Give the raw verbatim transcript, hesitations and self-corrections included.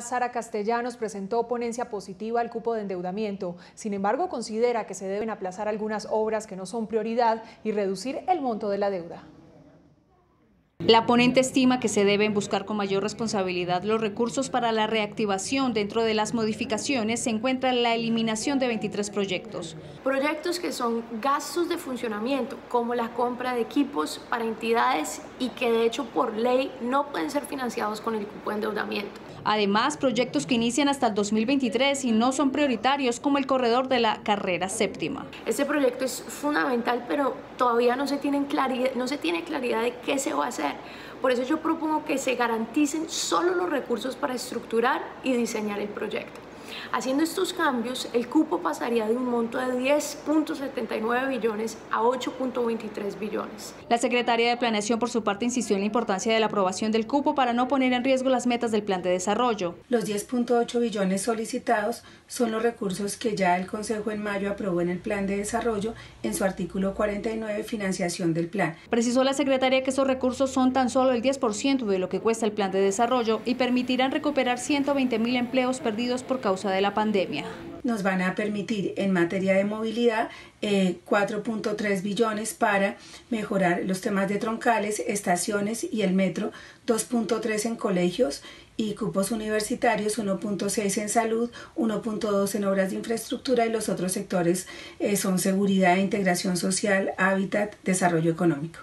Sara Castellanos presentó ponencia positiva al cupo de endeudamiento. Sin embargo, considera que se deben aplazar algunas obras que no son prioridad y reducir el monto de la deuda. La ponente estima que se deben buscar con mayor responsabilidad los recursos para la reactivación. Dentro de las modificaciones se encuentra la eliminación de veintitrés proyectos. Proyectos que son gastos de funcionamiento, como la compra de equipos para entidades y que de hecho por ley no pueden ser financiados con el cupo de endeudamiento. Además, proyectos que inician hasta el dos mil veintitrés y no son prioritarios, como el corredor de la carrera séptima. Este proyecto es fundamental, pero todavía no se tiene claridad, no se tiene claridad de qué se va a hacer. Por eso yo propongo que se garanticen solo los recursos para estructurar y diseñar el proyecto. Haciendo estos cambios, el cupo pasaría de un monto de diez punto setenta y nueve billones a ocho punto veintitrés billones. La secretaria de Planeación, por su parte, insistió en la importancia de la aprobación del cupo para no poner en riesgo las metas del plan de desarrollo. Los diez punto ocho billones solicitados son los recursos que ya el Consejo en mayo aprobó en el plan de desarrollo en su artículo cuarenta y nueve, financiación del plan. Precisó la secretaria que esos recursos son tan solo el diez por ciento de lo que cuesta el plan de desarrollo y permitirán recuperar ciento veinte mil empleos perdidos por causa de la pandemia. Nos van a permitir en materia de movilidad eh, cuatro punto tres billones para mejorar los temas de troncales, estaciones y el metro, dos punto tres en colegios y cupos universitarios, uno punto seis en salud, uno punto dos en obras de infraestructura y los otros sectores eh, son seguridad, integración social, hábitat, desarrollo económico.